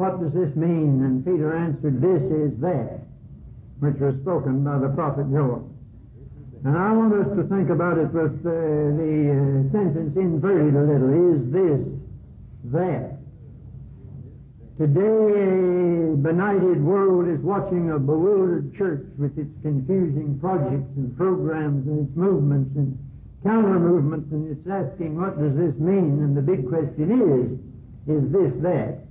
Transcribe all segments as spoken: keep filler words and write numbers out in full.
What does this mean? And Peter answered, this is that which was spoken by the prophet Joel. And I want us to think about it with uh, the uh, sentence inverted a little. Is this that? Today, a benighted world is watching a bewildered church with its confusing projects and programs and its movements and counter-movements, and it's asking, what does this mean? And the big question is, is this that?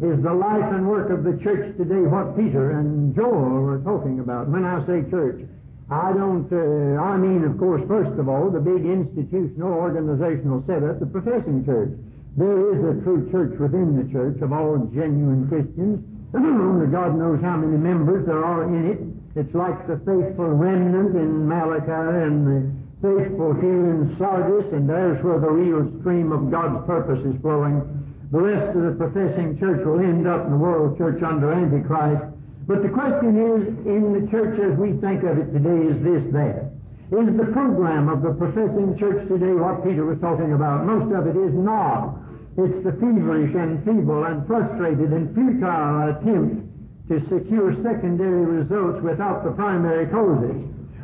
Is the life and work of the church today what Peter and Joel were talking about? When I say church, I don't, uh, I mean, of course, first of all, the big institutional, organizational setup, the professing church. There is a true church within the church of all genuine Christians. God knows how many members there are in it. It's like the faithful remnant in Malachi and the faithful here in Sardis, and there's where the real stream of God's purpose is flowing. The rest of the professing church will end up in the world church under Antichrist. But the question is, in the church as we think of it today, is this that? Is the program of the professing church today what Peter was talking about? Most of it is not. It's the feverish and feeble and frustrated and futile attempt to secure secondary results without the primary causes.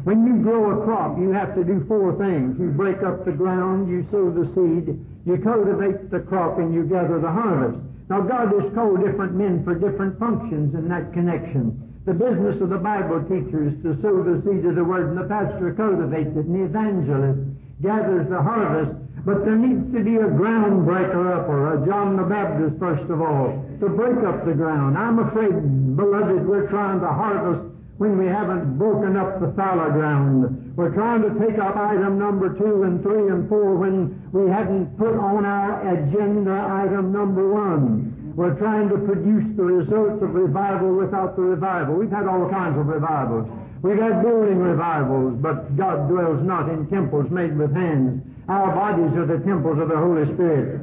When you grow a crop, you have to do four things. You break up the ground, you sow the seed, you cultivate the crop, and you gather the harvest. Now, God has called different men for different functions in that connection. The business of the Bible teacher is to sow the seed of the Word, and the pastor cultivates it, and the evangelist gathers the harvest. But there needs to be a ground breaker up, or a John the Baptist, first of all, to break up the ground. I'm afraid, beloved, we're trying to harvest when we haven't broken up the fallow ground. We're trying to take up item number two and three and four when we haven't put on our agenda item number one. We're trying to produce the results of revival without the revival. We've had all kinds of revivals. We've had building revivals, but God dwells not in temples made with hands. Our bodies are the temples of the Holy Spirit.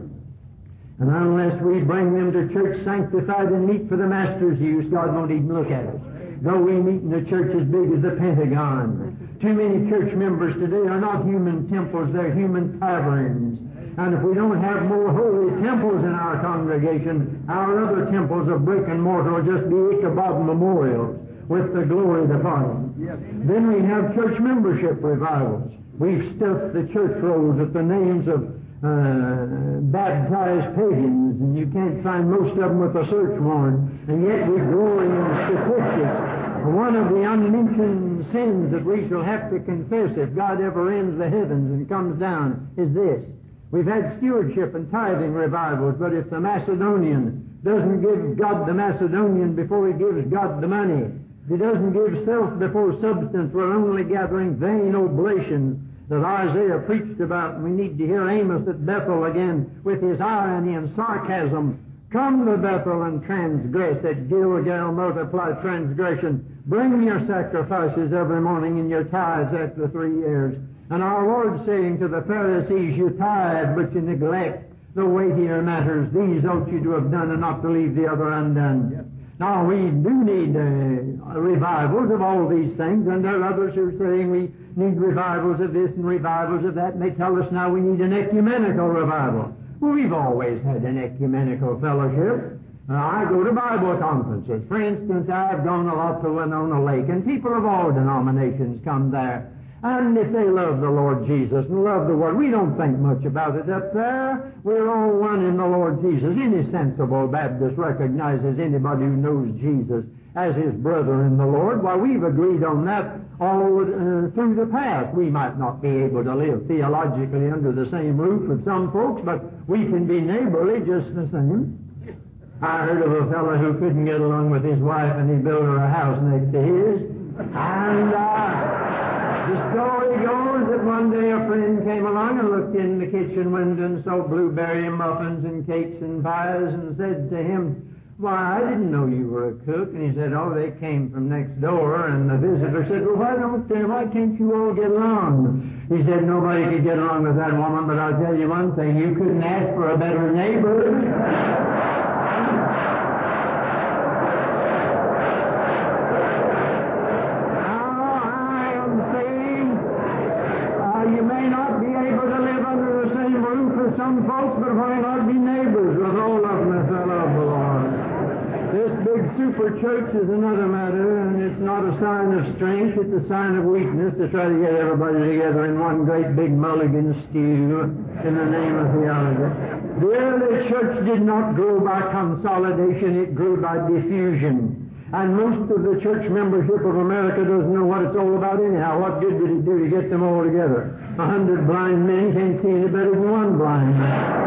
And unless we bring them to church sanctified and meet for the Master's use, God won't even look at us. Though we meet in a church as big as the Pentagon. Too many church members today are not human temples, they're human taverns. And if we don't have more holy temples in our congregation, our other temples of brick and mortar will just be Ichabod memorials with the glory departing. Yes. Then we have church membership revivals. We've stuffed the church rolls with the names of uh, baptized pagans, and you can't find most of them with a search warrant, and yet we glory in statistics. One of the unmentioned sins that we shall have to confess if God ever ends the heavens and comes down is this. We've had stewardship and tithing revivals, but if the Macedonian doesn't give God the Macedonian before he gives God the money, if he doesn't give self before substance, we're only gathering vain oblations that Isaiah preached about, and we need to hear Amos at Bethel again with his irony and sarcasm. Come to Bethel and transgress, at Gilgal multiply transgression. Bring your sacrifices every morning and your tithes after three years. And our Lord saying to the Pharisees, you tithe, but you neglect the weightier matters. These ought you to have done, and not to leave the other undone. Yes. Now, we do need uh, revivals of all these things, and there are others who are saying we need revivals of this and revivals of that, and they tell us now we need an ecumenical revival. Well, we've always had an ecumenical fellowship. Now, I go to Bible conferences. For instance, I've gone a lot to Winona Lake, and people of all denominations come there. And if they love the Lord Jesus and love the Word, we don't think much about it up there. We're all one in the Lord Jesus. Any sensible Baptist recognizes anybody who knows Jesus as his brother in the Lord. Why, we've agreed on that all uh, through the past. We might not be able to live theologically under the same roof with some folks, but we can be neighborly just the same. I heard of a fellow who couldn't get along with his wife, and he built her a house next to his. And, uh... The story goes that one day a friend came along and looked in the kitchen window and saw blueberry muffins and cakes and pies, and said to him, why, I didn't know you were a cook. And he said, oh, they came from next door. And the visitor said, well, why don't they, why can't you all get along? He said, nobody could get along with that woman, but I'll tell you one thing, you couldn't ask for a better neighbor. Some folks, but why not be neighbors with all of them if they love the Lord? super church is another matter, and it's not a sign of strength, it's a sign of weakness to try to get everybody together in one great big mulligan stew in the name of theology. The early church did not grow by consolidation, it grew by diffusion. And most of the church membership of America doesn't know what it's all about anyhow. What good did it do to get them all together? A hundred blind men can't see any better than one blind man.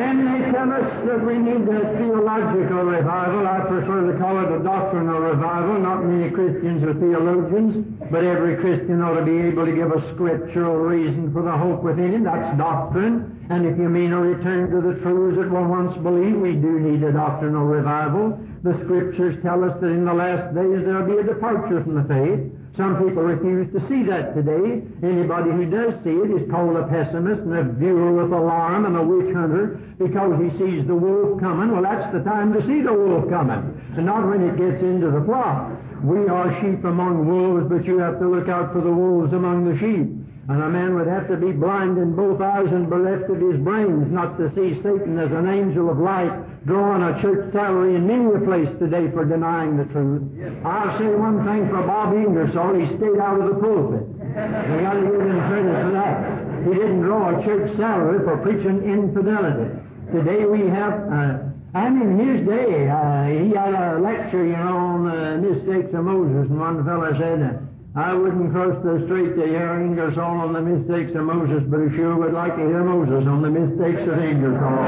Then they tell us that we need a theological revival. I prefer to call it a doctrinal revival. Not many Christians are theologians, but every Christian ought to be able to give a scriptural reason for the hope within him. That's doctrine. And if you mean a return to the truths that were once believed, we do need a doctrinal revival. The Scriptures tell us that in the last days there will be a departure from the faith. Some people refuse to see that today. Anybody who does see it is called a pessimist and a viewer with alarm and a witch hunter because he sees the wolf coming. Well, that's the time to see the wolf coming, and not when it gets into the flock. We are sheep among wolves, but you have to look out for the wolves among the sheep. And a man would have to be blind in both eyes and bereft of his brains not to see Satan as an angel of light drawing a church salary in many a place today for denying the truth. Yes. I'll say one thing for Bob Ingersoll. He stayed out of the pulpit. We got to give him credit for that. He didn't draw a church salary for preaching infidelity. Today we have... Uh, I mean, in his day, uh, he had a lecture, you know, on the mistakes of Moses, and one fellow said, I wouldn't cross the street to hear Ingersoll on the mistakes of Moses, but I sure would like to hear Moses on the mistakes of Ingersoll.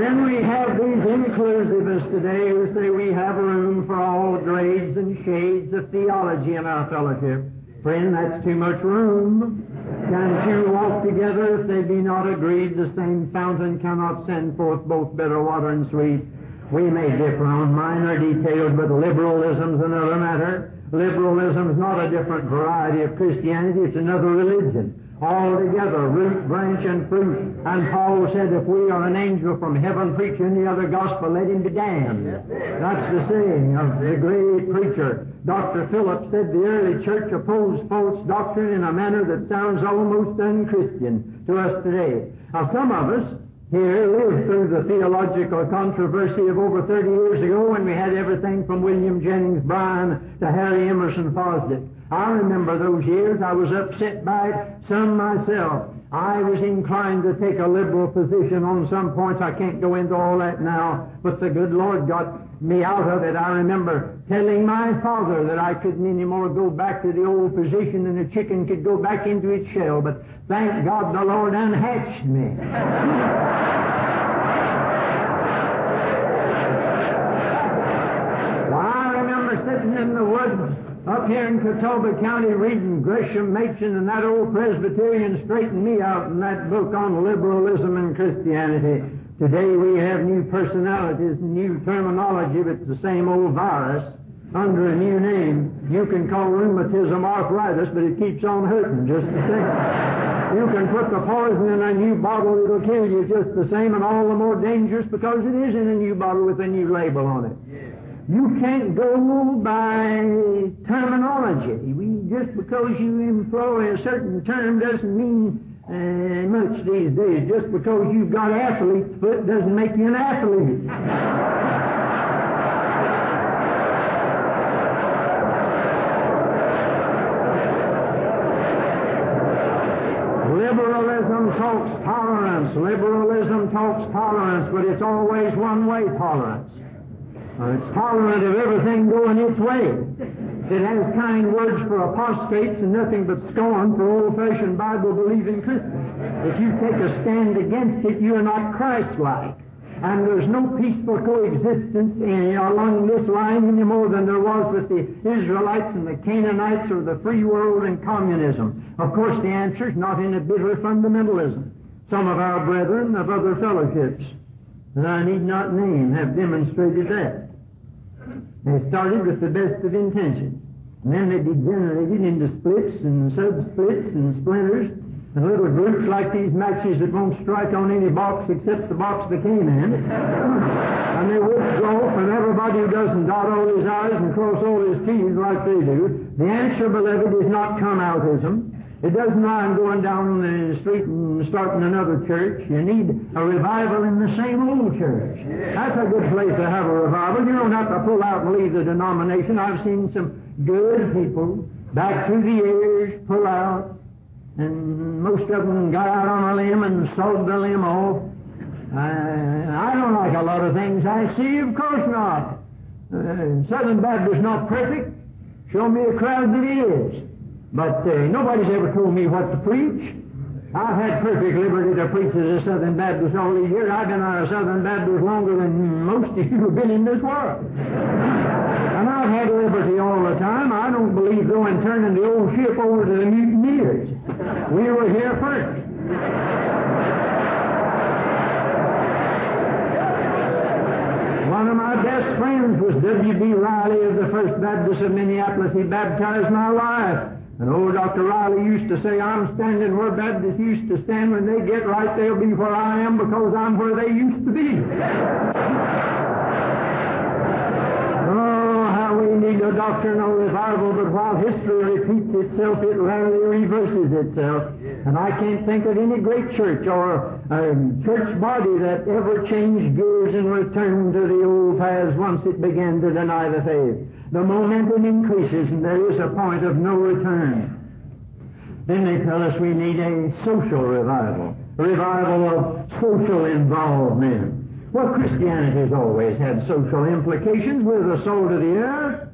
Then we have these inclusivists today who say we have room for all grades and shades of theology in our fellowship. Friend, that's too much room. Can two walk together if they be not agreed? The same fountain cannot send forth both bitter water and sweet. We may differ on minor details, but liberalism's another matter. Liberalism's not a different variety of Christianity, it's another religion. Altogether, root, branch, and fruit. And Paul said, if we are an angel from heaven preaching the other gospel, let him be damned. That's the saying of the great preacher. Doctor Phillips said the early church opposed false doctrine in a manner that sounds almost unchristian to us today. Now, some of us here lived through the theological controversy of over thirty years ago when we had everything from William Jennings Bryan to Harry Emerson Fosdick. I remember those years. I was upset by it, some myself. I was inclined to take a liberal position on some points. I can't go into all that now, but the good Lord got me out of it. I remember telling my father that I couldn't anymore go back to the old position and a chicken could go back into its shell, but thank God the Lord unhatched me. Well, I remember sitting in the woods up here in Catawba County reading Gresham Machen, and that old Presbyterian straightened me out in that book on liberalism and Christianity. Today we have new personalities, new terminology, but it's the same old virus under a new name. You can call rheumatism arthritis, but it keeps on hurting just the same. You can put the poison in a new bottle, it'll kill you just the same, and all the more dangerous because it is in a new bottle with a new label on it. Yeah. You can't go by terminology. We, just because you employ a certain term doesn't mean uh, much these days. Just because you've got athlete's foot doesn't make you an athlete. Liberalism talks tolerance. Liberalism talks tolerance, but it's always one-way tolerance. Uh, it's tolerant of everything going its way. It has kind words for apostates and nothing but scorn for old-fashioned Bible-believing Christians. If you take a stand against it, you are not Christ-like. And there's no peaceful coexistence in, along this line any more than there was with the Israelites and the Canaanites or the free world and communism. Of course, the answer is not in a bitter fundamentalism. Some of our brethren of other fellowships that I need not name have demonstrated that. They started with the best of intention, and then they degenerated into splits and sub-splits and splinters and little groups like these matches that won't strike on any box except the box they came in. And they withdraw from everybody who doesn't dot all his I's and cross all his T's like they do. The answer, beloved, is not come-outism. It doesn't mind going down the street and starting another church. You need a revival in the same old church. Yeah. That's a good place to have a revival. You don't have to pull out and leave the denomination. I've seen some good people back through the years pull out, and most of them got out on a limb and sold the limb off. I, I don't like a lot of things I see. Of course not. Uh, Southern Baptist is not perfect. Show me a crowd that is. But uh, nobody's ever told me what to preach. I've had perfect liberty to preach as a Southern Baptist all these years. I've been a Southern Baptist longer than most of you have been in this world. And I've had liberty all the time. I don't believe, though, in turning the old ship over to the mutineers. We were here first. One of my best friends was W B Riley of the First Baptist of Minneapolis. He baptized my life. And old Doctor Riley used to say, I'm standing where Baptists used to stand. When they get right, they'll be where I am, because I'm where they used to be. Oh, how we need a doctrinal revival, but while history repeats itself, it rarely reverses itself. And I can't think of any great church or um, church body that ever changed gears and returned to the old paths once it began to deny the faith. The momentum increases, and there is a point of no return. Then they tell us we need a social revival, a revival of social involvement. Well, Christianity has always had social implications. We're the salt of the earth.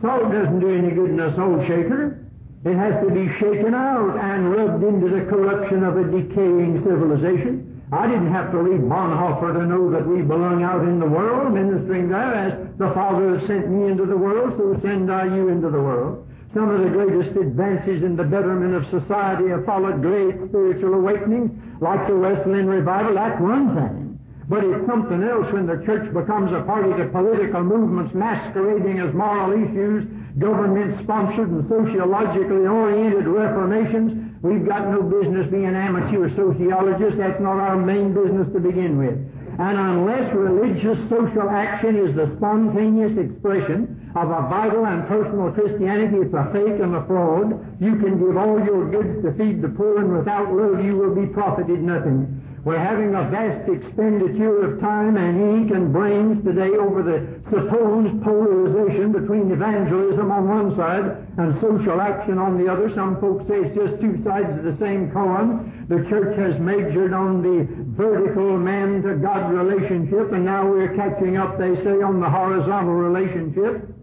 Salt doesn't do any good in a salt shaker. It has to be shaken out and rubbed into the corruption of a decaying civilization. I didn't have to read Bonhoeffer to know that we belong out in the world, ministering there as the Father has sent me into the world, so send I you into the world. Some of the greatest advances in the betterment of society have followed great spiritual awakenings, like the Wesleyan Revival. That's one thing. But it's something else when the church becomes a party to political movements masquerading as moral issues, government-sponsored and sociologically oriented reformations. We've got no business being amateur sociologists. That's not our main business to begin with. And unless religious social action is the spontaneous expression of a vital and personal Christianity, it's a fake and a fraud. You can give all your goods to feed the poor, and without love you will be profited nothing. We're having a vast expenditure of time and ink and brains today over the supposed polarization between evangelism on one side and social action on the other. Some folks say it's just two sides of the same coin. The church has majored on the vertical man-to-God relationship, and now we're catching up, they say, on the horizontal relationship.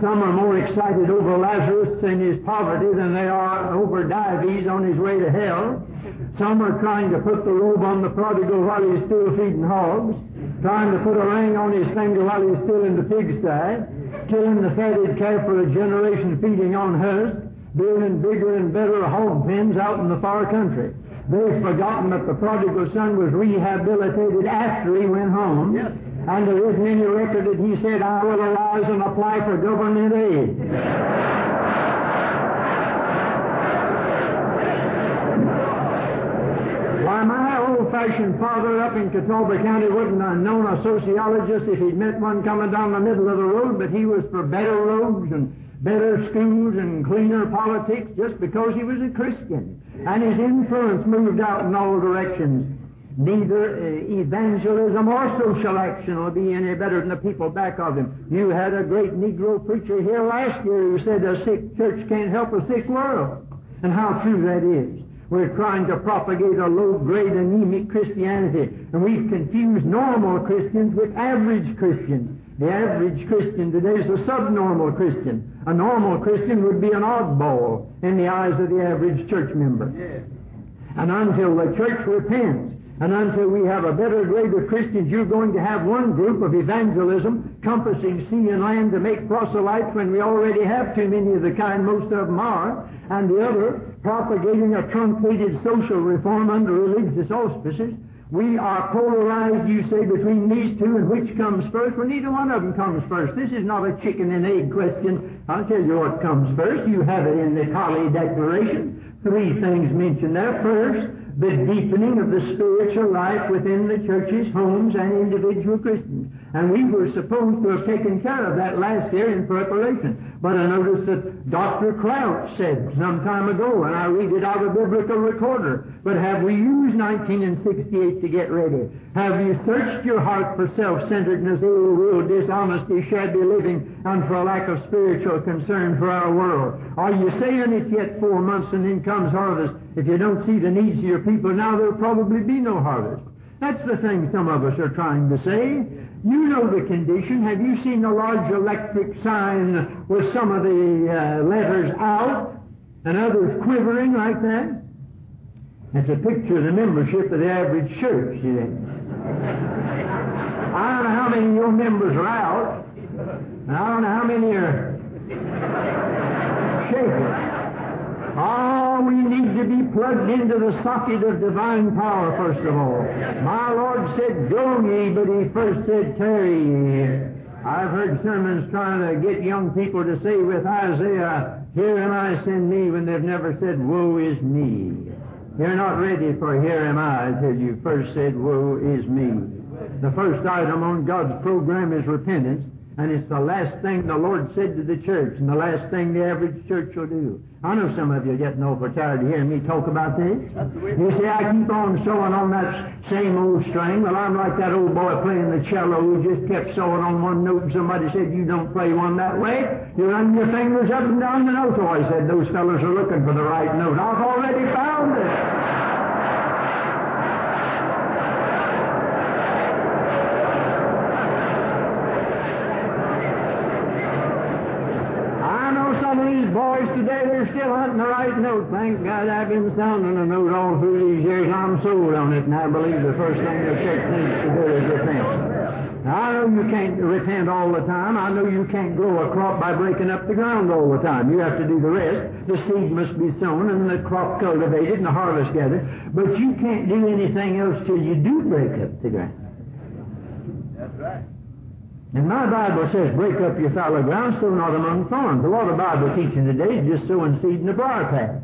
Some are more excited over Lazarus and his poverty than they are over Dives on his way to hell. Some are trying to put the robe on the prodigal while he's still feeding hogs, trying to put a ring on his finger while he's still in the pigsty, killing the fatted calf for a generation feeding on husks, building bigger and better hog pens out in the far country. They've forgotten that the prodigal son was rehabilitated after he went home, yes. And there isn't any record that he said, I will arise and apply for government aid. Why, my old-fashioned father up in Catawba County wouldn't have known a sociologist if he'd met one coming down the middle of the road, but he was for better roads and better schools and cleaner politics just because he was a Christian. And his influence moved out in all directions. Neither evangelism or social action will be any better than the people back of him. You had a great Negro preacher here last year who said a sick church can't help a sick world. And how true that is. We're trying to propagate a low-grade anemic Christianity. And we've confused normal Christians with average Christians. The average Christian today is a subnormal Christian. A normal Christian would be an oddball in the eyes of the average church member. Yes. And until the church repents, and until we have a better grade of Christians, you're going to have one group of evangelism compassing sea and land to make proselytes when we already have too many of the kind most of them are, and the other propagating a truncated social reform under religious auspices. We are polarized, you say, between these two, and which comes first? Well, neither one of them comes first. This is not a chicken and egg question. I'll tell you what comes first. You have it in the Colley Declaration. Three things mentioned there. First, the deepening of the spiritual life within the churches, homes, and individual Christians. And we were supposed to have taken care of that last year in preparation. But I noticed that Doctor Crouch said some time ago, and I read it out of the biblical recorder, but have we used nineteen sixty-eight to get ready? Have you searched your heart for self-centeredness, ill will, dishonesty, shabby living, and for a lack of spiritual concern for our world? Are you saying it's yet four months and then comes harvest? If you don't see the needs of your people now, there'll probably be no harvest. That's the thing some of us are trying to say. You know the condition. Have you seen a large electric sign with some of the uh, letters out and others quivering like that? That's a picture of the membership of the average church, you think. I don't know how many of your members are out. And I don't know how many are shaking. Oh, we need to be plugged into the socket of divine power, first of all. My Lord said, go ye, but he first said, tarry ye. I've heard sermons trying to get young people to say with Isaiah, here am I, send me, when they've never said, woe is me. You're not ready for here am I till you first said, woe is me. The first item on God's program is repentance. And it's the last thing the Lord said to the church, and the last thing the average church will do. I know some of you are getting overtired of hearing me talk about this. You see, I keep on sewing on that same old string. Well, I'm like that old boy playing the cello who just kept sewing on one note, and somebody said, you don't play one that way. You run your fingers up and down the note. So I said, those fellas are looking for the right note. I've already found it. Boys today, they're still hunting the right note. Thank God I've been sounding a note all through these years. I'm sold on it, and I believe the first thing the church needs to do is repent. Now, I know you can't repent all the time. I know you can't grow a crop by breaking up the ground all the time. You have to do the rest. The seed must be sown, and the crop cultivated, and the harvest gathered. But you can't do anything else till you do break up the ground. That's right. And my Bible says, break up your fallow ground, sow not among thorns. A lot of Bible teaching today is just sowing seed in the briar patch.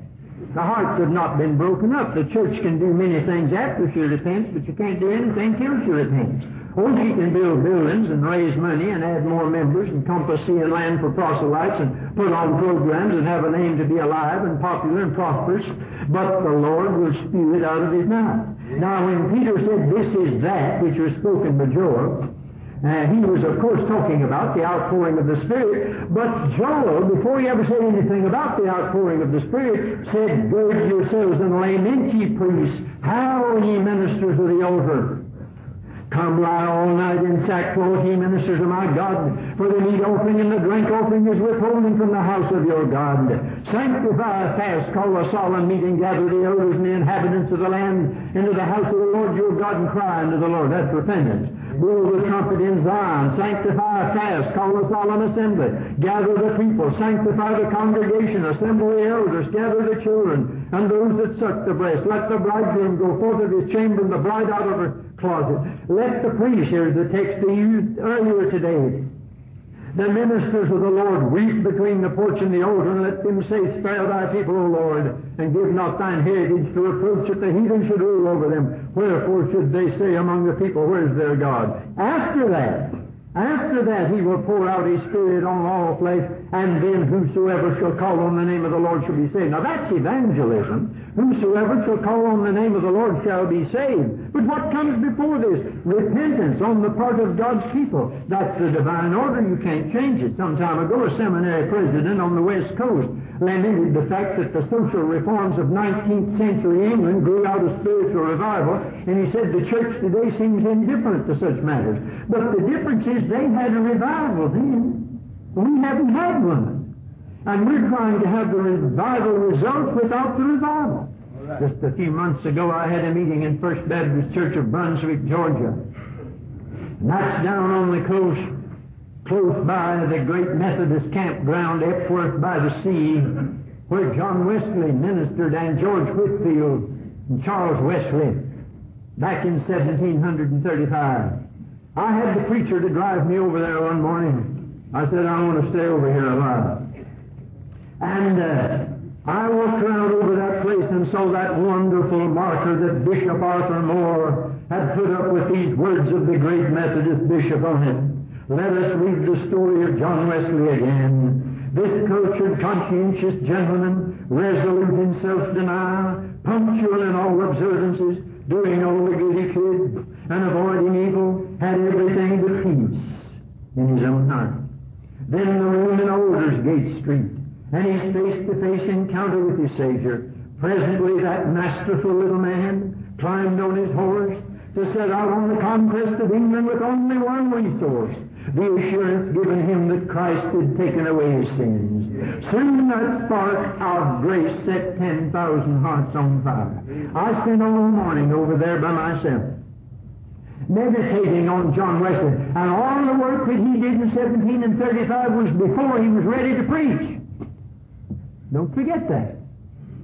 The hearts have not been broken up. The church can do many things after she repents, but you can't do anything till she repents. Oh, she can build buildings and raise money and add more members and compass sea and land for proselytes and put on programs and have a name to be alive and popular and prosperous, but the Lord will spew it out of his mouth. Now, when Peter said, this is that which was spoken by Joel, Uh, he was, of course, talking about the outpouring of the Spirit, but Joel, before he ever said anything about the outpouring of the Spirit, said, gird yourselves and lament, ye priests, howl, ye ministers of the altar. Come lie all night in sackcloth, ye ministers of my God, for the meat offering and the drink offering is withholding from the house of your God. Sanctify a fast, call a solemn meeting, gather the elders and the inhabitants of the land into the house of the Lord your God and cry unto the Lord. That's repentance. Blow the trumpet in Zion, sanctify a fast, call a solemn assembly, gather the people, sanctify the congregation, assemble the elders, gather the children, and those that suck the breast. Let the bridegroom go forth of his chamber and the bride out of her closet. Let the priest, here's the text they used earlier today, the ministers of the Lord weep between the porch and the altar, and let them say, spare thy people, O Lord, and give not thine heritage to reproach that the heathen should rule over them. Wherefore should they say among the people, where is their God? After that, after that he will pour out his Spirit on all flesh, and then whosoever shall call on the name of the Lord shall be saved. Now that's evangelism. Whosoever shall call on the name of the Lord shall be saved. But what comes before this? Repentance on the part of God's people. That's the divine order. You can't change it. Some time ago, a seminary president on the West Coast lamented the fact that the social reforms of nineteenth century England grew out of spiritual revival, and he said the church today seems indifferent to such matters. But the difference is they had a revival then. We haven't had one. And we're trying to have the revival results without the revival. Just a few months ago, I had a meeting in First Baptist Church of Brunswick, Georgia. And that's down on the coast, close by the great Methodist campground, Epworth by the sea, where John Wesley ministered and George Whitfield and Charles Wesley back in seventeen thirty-five. I had the preacher to drive me over there one morning. I said, I want to stay over here a while. And... Uh, I walked around over that place and saw that wonderful marker that Bishop Arthur Moore had put up with these words of the great Methodist bishop on it. Let us read the story of John Wesley again. This cultured, conscientious gentleman, resolute in self-denial, punctual in all observances, doing all the good he could, and avoiding evil, had everything but peace in his own heart. Then the room in Aldersgate Street, and his face-to-face encounter with his Savior. Presently that masterful little man climbed on his horse to set out on the conquest of England with only one resource, the assurance given him that Christ had taken away his sins. Soon that spark of grace set ten thousand hearts on fire. I spent all morning over there by myself, meditating on John Wesley, and all the work that he did in seventeen and thirty-five was before he was ready to preach. Don't forget that.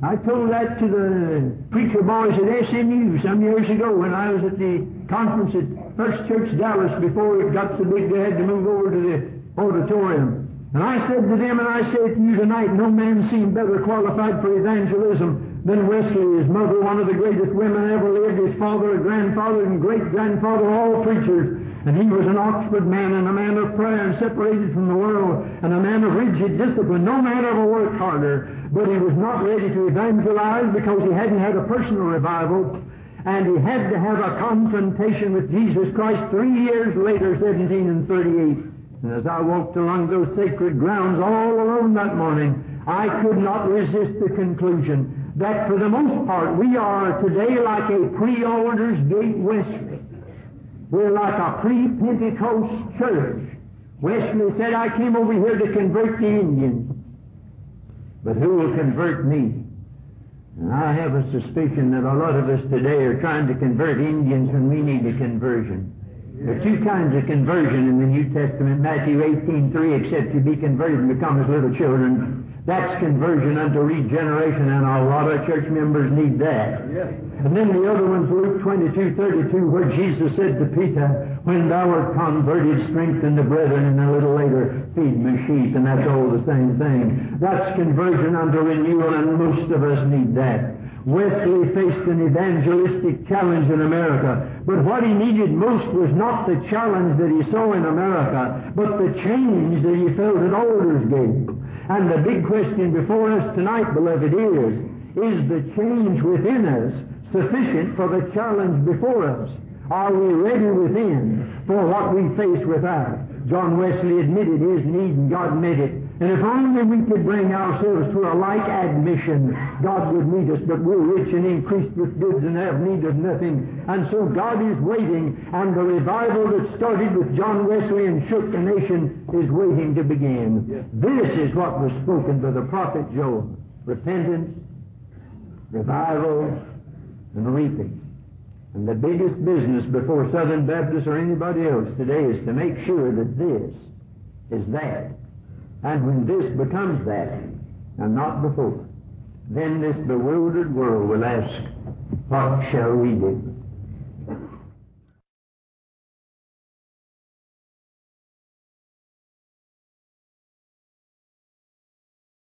I told that to the preacher boys at S M U some years ago when I was at the conference at First Church Dallas before it got so big they had to move over to the auditorium. And I said to them, and I say to you tonight, no man seemed better qualified for evangelism then Wesley. His mother, one of the greatest women ever lived, his father, a grandfather, and great-grandfather, all preachers. And he was an Oxford man and a man of prayer and separated from the world and a man of rigid discipline. No man ever worked harder, but he was not ready to evangelize because he hadn't had a personal revival, and he had to have a confrontation with Jesus Christ three years later, seventeen and thirty-eight. And as I walked along those sacred grounds all alone that morning, I could not resist the conclusion that for the most part we are today like a pre-Aldersgate Wesley. We're like a pre-Pentecost church. Wesley said, I came over here to convert the Indians, but who will convert me? And I have a suspicion that a lot of us today are trying to convert Indians when we need a conversion. There are two kinds of conversion in the New Testament. Matthew eighteen three, except you be converted and become as little children. That's conversion unto regeneration, and a lot of church members need that. And then the other one's Luke twenty-two thirty-two, where Jesus said to Peter, when thou art converted, strengthen the brethren, and a little later, feed my sheep. And that's all the same thing. That's conversion unto renewal, and most of us need that. Wesley faced an evangelistic challenge in America, but what he needed most was not the challenge that he saw in America, but the change that he felt at Aldersgate. And the big question before us tonight, beloved, is, is the change within us sufficient for the challenge before us? Are we ready within for what we face without? John Wesley admitted his need, and God met it. And if only we could bring ourselves to a like admission, God would meet us, but we're rich and increased with goods and have need of nothing. And so God is waiting, and the revival that started with John Wesley and shook the nation is waiting to begin. Yes. This is what was spoken by the prophet Joel. Repentance, revival, and reaping. And the biggest business before Southern Baptists or anybody else today is to make sure that this is that. And when this becomes that, and not before, then this bewildered world will ask, what shall we do?